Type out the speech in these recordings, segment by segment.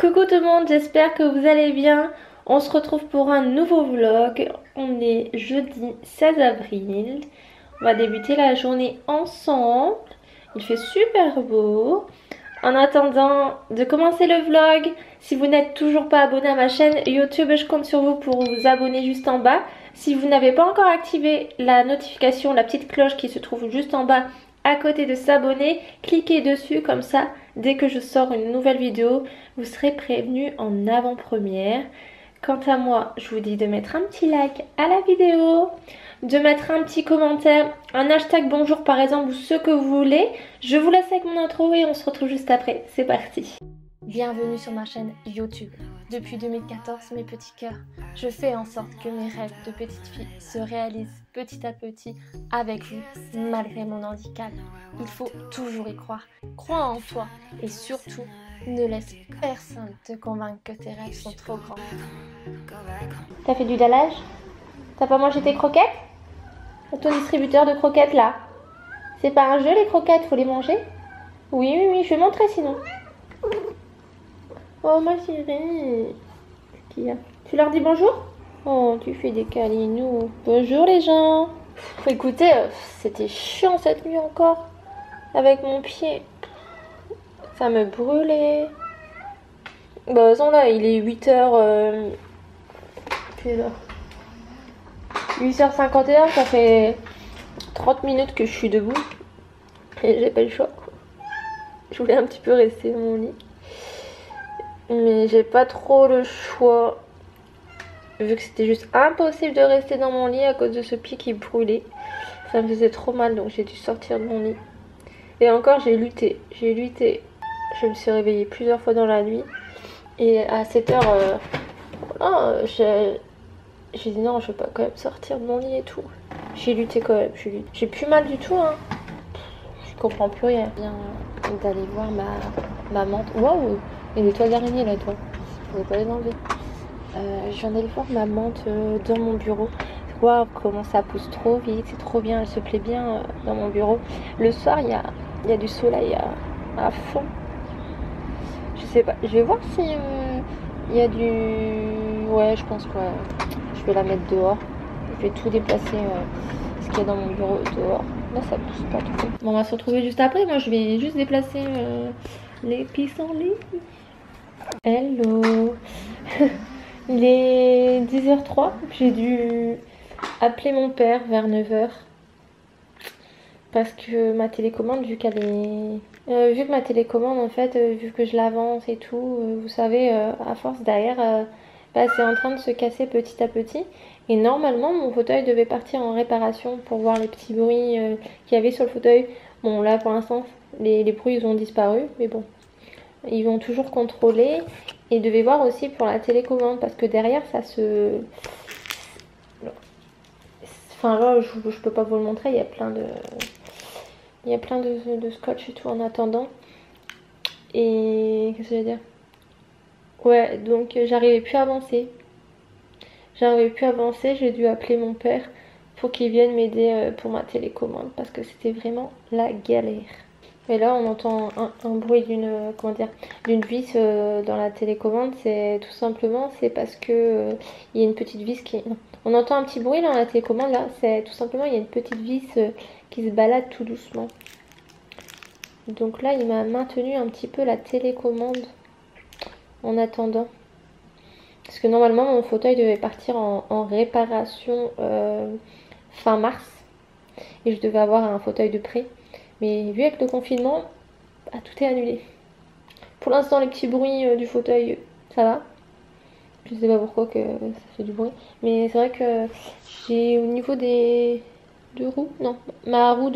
Coucou tout le monde, j'espère que vous allez bien. On se retrouve pour un nouveau vlog. On est jeudi 16 avril. On va débuter la journée ensemble. Il fait super beau. En attendant de commencer le vlog, si vous n'êtes toujours pas abonné à ma chaîne YouTube, je compte sur vous pour vous abonner juste en bas. Si vous n'avez pas encore activé la notification, la petite cloche qui se trouve juste en bas à côté de s'abonner, cliquez dessus comme ça. Dès que je sors une nouvelle vidéo, vous serez prévenus en avant-première. Quant à moi, je vous dis de mettre un petit like à la vidéo, de mettre un petit commentaire, un hashtag bonjour par exemple ou ce que vous voulez. Je vous laisse avec mon intro et on se retrouve juste après. C'est parti. Bienvenue sur ma chaîne YouTube. Depuis 2014, mes petits cœurs, je fais en sorte que mes rêves de petite fille se réalisent petit à petit avec vous, malgré mon handicap. Il faut toujours y croire, crois en toi et surtout, ne laisse personne te convaincre que tes rêves sont trop grands. T'as fait du dallage? T'as pas mangé tes croquettes? Ton distributeur de croquettes là? C'est pas un jeu les croquettes, faut les manger? Oui, je vais montrer sinon. Oh ma chérie, tu leur dis bonjour? Oh, tu fais des câlinous. Bonjour les gens. Écoutez, c'était chiant cette nuit encore. Avec mon pied, ça me brûlait. Bah, on là, il est 8h... 8h51, ça fait 30 minutes que je suis debout. Et j'ai pas le choix. Je voulais un petit peu rester dans mon lit. Mais j'ai pas trop le choix, vu que c'était juste impossible de rester dans mon lit à cause de ce pied qui brûlait. Ça me faisait trop mal, donc j'ai dû sortir de mon lit. Et encore, j'ai lutté. Je me suis réveillée plusieurs fois dans la nuit. Et à 7h, j'ai dit non, je vais pas quand même sortir de mon lit et tout. J'ai lutté quand même, j'ai plus mal du tout, hein. Je comprends plus rien. Bien d'aller voir ma mante. Waouh! Et les toiles d'araignée là, toi. Je ne pouvais pas les enlever. Je viens d'aller voir ma menthe dans mon bureau. Waouh, comment ça pousse trop vite. C'est trop bien, elle se plaît bien dans mon bureau. Le soir, il y a du soleil à fond. Je sais pas. Je vais voir si il y a du... Ouais, je pense que je vais la mettre dehors. Je vais tout déplacer ce qu'il y a dans mon bureau dehors. Là, ça pousse pas trop. Bon, on va se retrouver juste après. Moi, je vais juste déplacer les pissenlits. Hello. Il est 10h03. J'ai dû appeler mon père vers 9h. Parce que ma télécommande, vu que je l'avance et tout, vous savez, à force derrière, c'est en train de se casser petit à petit. Et normalement, mon fauteuil devait partir en réparation pour voir les petits bruits qu'il y avait sur le fauteuil. Bon, là, pour l'instant, les bruits, ils ont disparu. Mais bon, ils vont toujours contrôler. Et devez voir aussi pour la télécommande. Parce que derrière, ça se... Enfin, là, je peux pas vous le montrer. Il y a plein de... Il y a plein de scotch et tout en attendant. Et... Qu'est-ce que je veux dire? Ouais, donc j'arrivais plus à avancer. J'ai dû appeler mon père pour qu'il vienne m'aider pour ma télécommande parce que c'était vraiment la galère. Et là, on entend un bruit d'une vis dans la télécommande. C'est tout simplement, c'est parce que il y a une petite vis qui... Non. On entend un petit bruit dans la télécommande. Là, c'est tout simplement, il y a une petite vis qui se balade tout doucement. Donc là, il m'a maintenu un petit peu la télécommande en attendant. Parce que normalement mon fauteuil devait partir en réparation fin mars. Et je devais avoir un fauteuil de prêt. Mais vu avec le confinement, bah, tout est annulé. Pour l'instant les petits bruits du fauteuil, ça va. Je sais pas pourquoi que ça fait du bruit. Mais c'est vrai que j'ai au niveau des deux roues, non, ma roue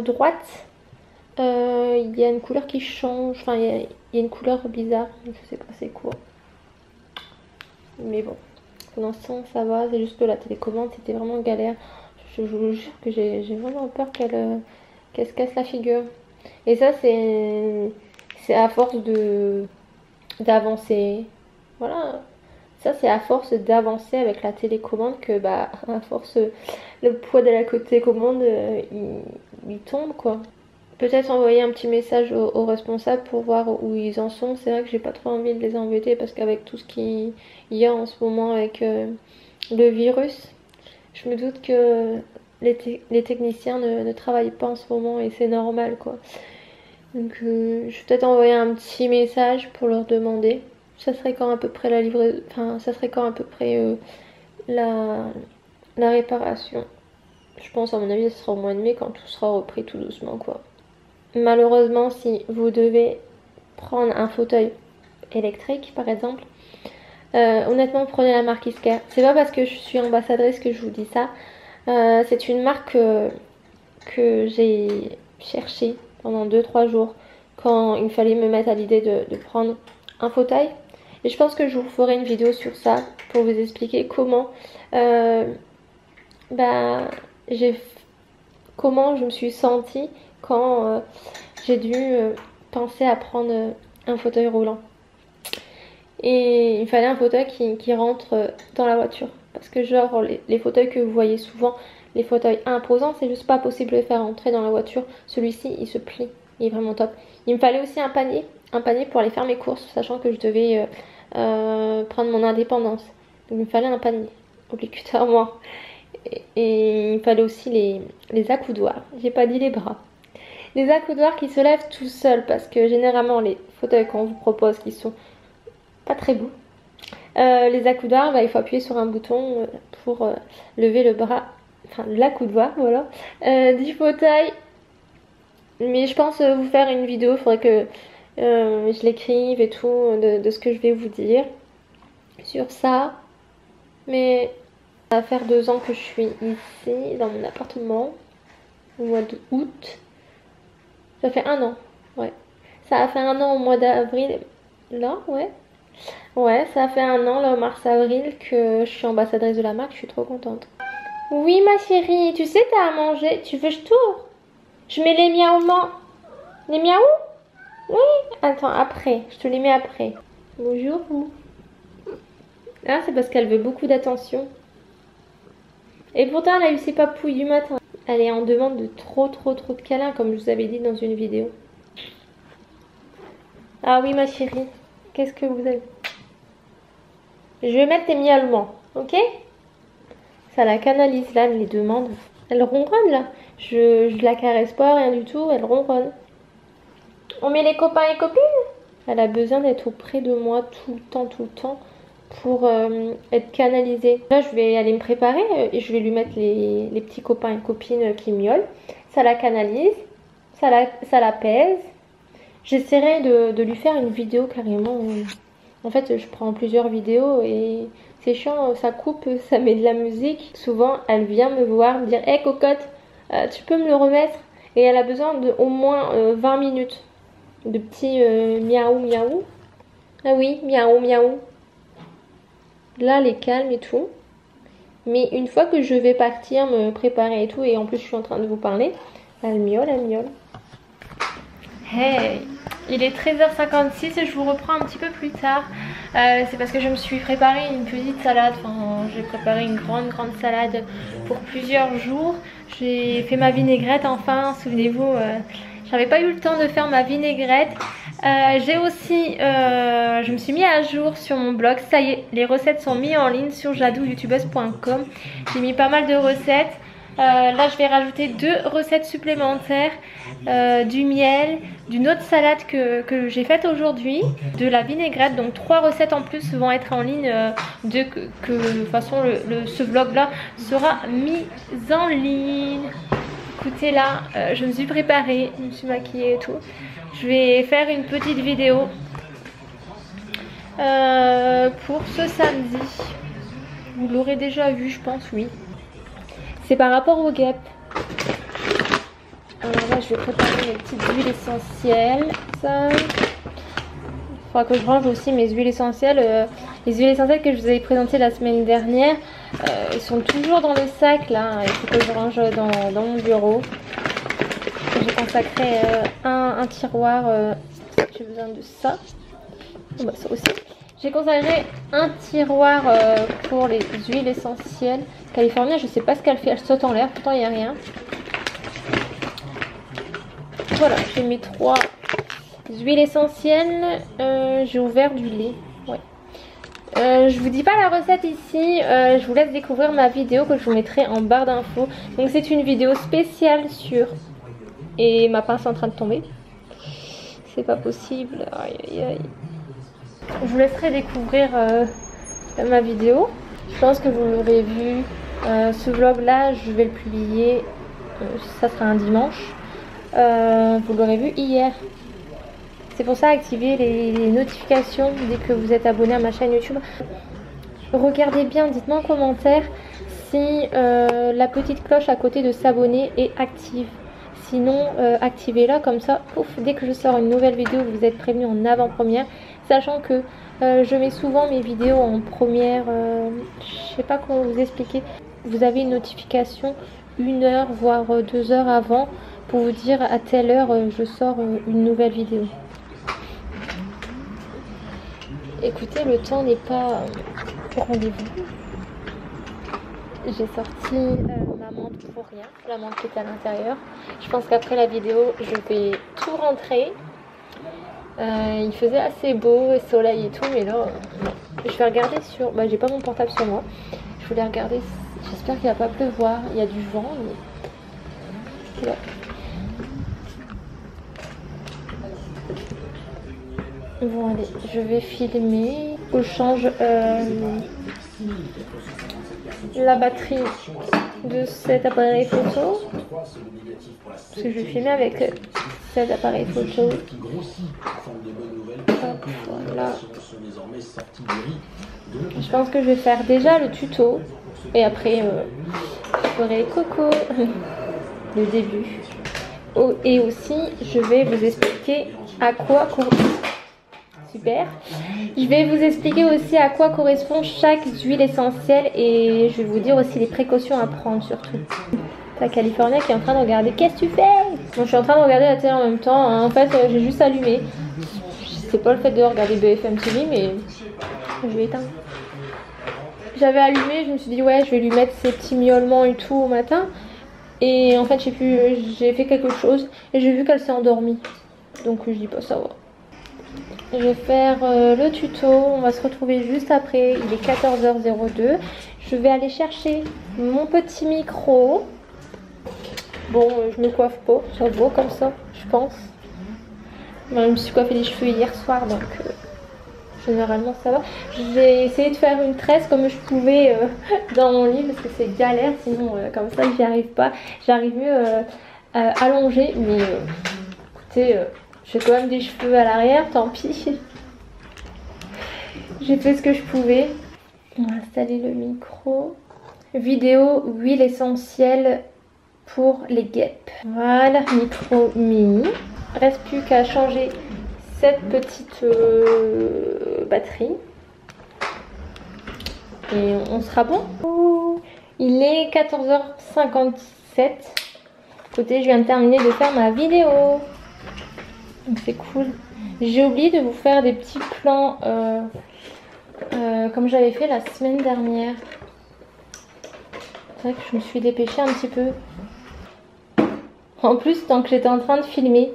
droite, il y a une couleur qui change. Enfin il y a une couleur bizarre, je sais pas c'est quoi. Mais bon, pour l'instant ça va, c'est juste que la télécommande c'était vraiment galère. Je vous jure que j'ai vraiment peur qu'elle se casse la figure. Et ça c'est à force d'avancer. Voilà, ça c'est à force d'avancer avec la télécommande que bah à force le poids de la télécommande il tombe quoi. peut-être envoyer un petit message aux responsables pour voir où ils en sont. C'est vrai que j'ai pas trop envie de les embêter parce qu'avec tout ce qu'il y a en ce moment avec le virus, je me doute que les techniciens ne travaillent pas en ce moment et c'est normal quoi. Donc je vais peut-être envoyer un petit message pour leur demander. Ça serait quand à peu près la livraison, enfin ça serait quand à peu près la réparation. Je pense à mon avis ça sera au mois de mai quand tout sera repris tout doucement quoi. Malheureusement si vous devez prendre un fauteuil électrique par exemple, honnêtement prenez la marque Isca. C'est pas parce que je suis ambassadrice que je vous dis ça. C'est une marque que j'ai cherchée pendant 2-3 jours quand il fallait me mettre à l'idée de prendre un fauteuil. Et je pense que je vous ferai une vidéo sur ça pour vous expliquer comment je me suis sentie quand j'ai dû penser à prendre un fauteuil roulant. Et il fallait un fauteuil qui rentre dans la voiture. Parce que genre les fauteuils que vous voyez souvent, les fauteuils imposants, c'est juste pas possible de les faire rentrer dans la voiture. Celui-ci il se plie, il est vraiment top. Il me fallait aussi un panier pour aller faire mes courses, sachant que je devais prendre mon indépendance. Donc il me fallait un panier, obligatoirement. Et il me fallait aussi les accoudoirs, j'ai pas dit les bras. Les accoudoirs qui se lèvent tout seuls, parce que généralement les fauteuils qu'on vous propose qui sont pas très beaux, les accoudoirs, il faut appuyer sur un bouton pour lever le bras, enfin l'accoudoir, voilà, du fauteuil. Mais je pense vous faire une vidéo, il faudrait que je l'écrive et tout, de ce que je vais vous dire sur ça. Mais ça va faire 2 ans que je suis ici, dans mon appartement, au mois d'août. Ça fait 1 an, ouais. Ça a fait 1 an au mois d'avril, là, ouais. Ouais, ça fait 1 an, là, mars-avril, que je suis ambassadrice de la marque, je suis trop contente. Oui, ma chérie, tu sais, t'as à manger. Tu veux que je tourne? Je mets les miaou man... Les miaou? Oui. Attends, après, je te les mets après. Bonjour. Ah, c'est parce qu'elle veut beaucoup d'attention. Et pourtant, elle a eu ses papouilles du matin. Elle est en demande de trop de câlins, comme je vous avais dit dans une vidéo. Ah oui, ma chérie. Qu'est-ce que vous avez? Je vais mettre tes miaulements, ok? Ça la canalise là, elle les demande. Elle ronronne là. Je la caresse pas, rien du tout, elle ronronne. On met les copains et copines? Elle a besoin d'être auprès de moi tout le temps pour être canalisée. Là, je vais aller me préparer et je vais lui mettre les petits copains et copines qui miaulent. Ça la canalise, ça l'apaise. J'essaierai de lui faire une vidéo carrément. En fait, je prends plusieurs vidéos et c'est chiant, ça coupe, ça met de la musique. Souvent, elle vient me voir, me dire « Hey cocotte, tu peux me le remettre ?» Et elle a besoin de au moins 20 minutes de petits miaou miaou. Ah oui, miaou miaou. Là, elle est calme et tout. Mais une fois que je vais partir, me préparer et tout, et en plus je suis en train de vous parler, elle miaule, elle miaule. Hey, il est 13h56 et je vous reprends un petit peu plus tard. C'est parce que je me suis préparé une petite salade. Enfin, j'ai préparé une grande salade pour plusieurs jours. J'ai fait ma vinaigrette enfin. Souvenez-vous, j'avais pas eu le temps de faire ma vinaigrette. J'ai aussi, je me suis mis à jour sur mon blog. Ça y est, les recettes sont mises en ligne sur jadousyoutubeuse.com. J'ai mis pas mal de recettes. Là je vais rajouter 2 recettes supplémentaires, du miel, d'une autre salade que j'ai faite aujourd'hui, de la vinaigrette. Donc 3 recettes en plus vont être en ligne, de toute façon ce vlog là sera mis en ligne. Écoutez là, je me suis préparée, je me suis maquillée et tout. Je vais faire une petite vidéo pour ce samedi. Vous l'aurez déjà vu je pense, oui. C'est par rapport au guêpes. Alors là, je vais préparer mes petites huiles essentielles. Ça. Il faudra que je range aussi mes huiles essentielles. Les huiles essentielles que je vous avais présentées la semaine dernière, elles sont toujours dans le sac là. Il faut que je range dans mon bureau. J'ai consacré un tiroir. J'ai besoin de ça. Oh, bah, ça aussi. J'ai consacré un tiroir pour les huiles essentielles. California, je sais pas ce qu'elle fait, elle saute en l'air, pourtant il n'y a rien. Voilà, j'ai mes 3 huiles essentielles. J'ai ouvert du lait. Ouais. Je vous dis pas la recette ici, je vous laisse découvrir ma vidéo que je vous mettrai en barre d'infos. Donc c'est une vidéo spéciale sur... Et ma pince est en train de tomber. C'est pas possible. Aïe, aïe, aïe. Je vous laisserai découvrir ma vidéo. Je pense que vous l'aurez vu. Ce vlog là, je vais le publier. Ça sera un dimanche. Vous l'aurez vu hier. C'est pour ça, activez les notifications dès que vous êtes abonné à ma chaîne YouTube. Regardez bien, dites-moi en commentaire si la petite cloche à côté de s'abonner est active. Sinon, activez-la comme ça. Pouf, dès que je sors une nouvelle vidéo, vous êtes prévenus en avant-première. Sachant que je mets souvent mes vidéos en première. Je sais pas comment vous expliquer. Vous avez une notification 1 heure, voire 2 heures avant pour vous dire à telle heure je sors une nouvelle vidéo. Écoutez, le temps n'est pas au rendez-vous. J'ai sorti ma menthe pour rien, la menthe qui est à l'intérieur. Je pense qu'après la vidéo, je vais tout rentrer. Il faisait assez beau, soleil et tout, mais là, je vais regarder sur... Bah, j'ai pas mon portable sur moi. Je voulais regarder, j'espère qu'il va pas pleuvoir. Il y a du vent, mais... Là. Bon, allez, je vais filmer. Je change... la batterie de cet appareil photo, parce que je vais filmer avec cet appareil photo. Hop, voilà. Je pense que je vais faire déjà le tuto et après je ferai coco le début. Oh, et aussi je vais vous expliquer à quoi Super. Je vais vous expliquer aussi à quoi correspond chaque huile essentielle et je vais vous dire aussi les précautions à prendre surtout. La California qui est en train de regarder. Qu'est-ce que tu fais? Bon, je suis en train de regarder la télé en même temps. En fait, j'ai juste allumé. C'est pas le fait de regarder BFM TV, mais je vais éteindre. J'avais allumé, je me suis dit ouais, je vais lui mettre ses petits miaulements et tout au matin. Et en fait, j'ai fait quelque chose et j'ai vu qu'elle s'est endormie. Donc je dis pas ça. Je vais faire le tuto, on va se retrouver juste après, il est 14h02. Je vais aller chercher mon petit micro. Bon, je me coiffe pas, c'est beau comme ça, je pense. Bon, je me suis coiffé les cheveux hier soir, donc généralement ça va. J'ai essayé de faire une tresse comme je pouvais dans mon lit, parce que c'est galère, sinon comme ça j'y arrive pas. J'arrive mieux allongée, mais écoutez... J'ai quand même des cheveux à l'arrière, tant pis. J'ai fait ce que je pouvais. On va installer le micro. Vidéo huile essentielle pour les guêpes. Voilà, micro mini. Reste plus qu'à changer cette petite batterie. Et on sera bon. Il est 14h57. Écoutez, je viens de terminer de faire ma vidéo. C'est cool. J'ai oublié de vous faire des petits plans comme j'avais fait la semaine dernière. C'est vrai que je me suis dépêchée un petit peu. En plus, tant que j'étais en train de filmer,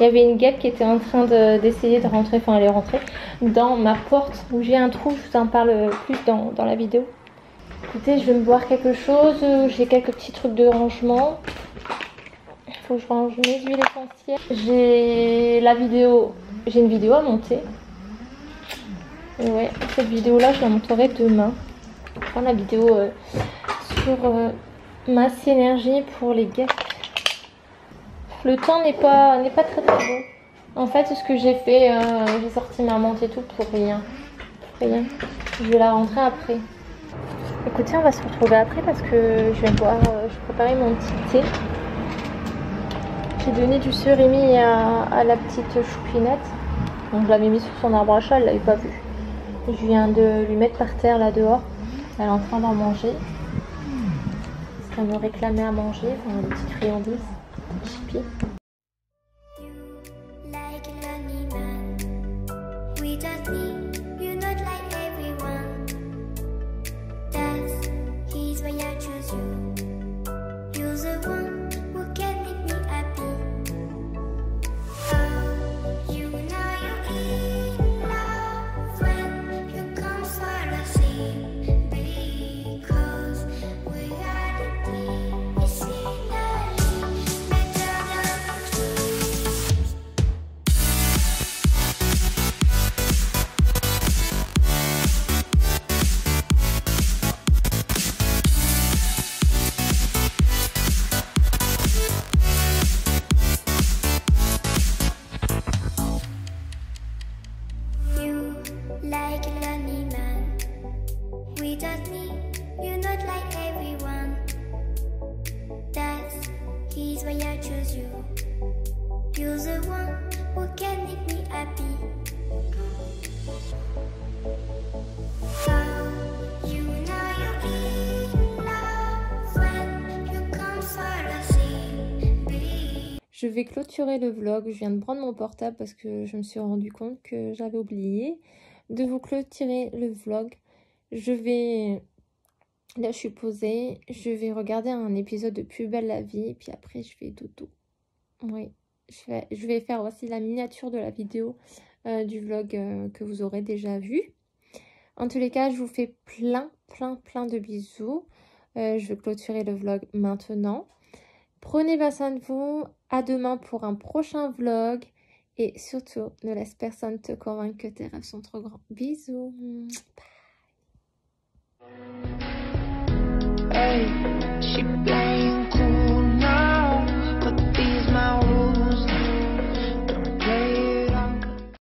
il y avait une guêpe qui était en train d'essayer de rentrer, enfin elle est rentrée, dans ma porte où j'ai un trou. Je vous en parle plus dans la vidéo. Écoutez, je vais me boire quelque chose. J'ai quelques petits trucs de rangement. Faut que je range mes huiles essentielles. J'ai une vidéo à monter. Et ouais, cette vidéo là je la monterai demain. Je vais prendre la vidéo sur ma synergie pour les guêpes. Le temps n'est pas très très beau. En fait, ce que j'ai fait, j'ai sorti ma menthe et tout pour rien. Je vais la rentrer après. Écoutez, on va se retrouver après parce que je vais boire, je préparais mon petit thé. J'ai donné du surimi à la petite choupinette. Donc je l'avais mis sur son arbre à chat, elle l'avait pas vu. Je viens de lui mettre par terre là dehors. Elle est en train d'en manger. Parce qu'elle me réclamait à manger. Enfin, un petit friandise. Chippie. you just me, you're not like everyone. That's why I chose you. You're the one who can make me happy. Je vais clôturer le vlog. Je viens de prendre mon portable parce que je me suis rendu compte que j'avais oublié de vous clôturer le vlog. Je vais... Là, je suis posée. Je vais regarder un épisode de Plus belle la vie. Et puis après, je vais dodo. Oui. Je vais faire aussi la miniature de la vidéo du vlog que vous aurez déjà vu. En tous les cas, je vous fais plein de bisous. Je vais clôturer le vlog maintenant. Prenez bien soin de vous, à demain pour un prochain vlog et surtout ne laisse personne te convaincre que tes rêves sont trop grands. Bisous. Bye.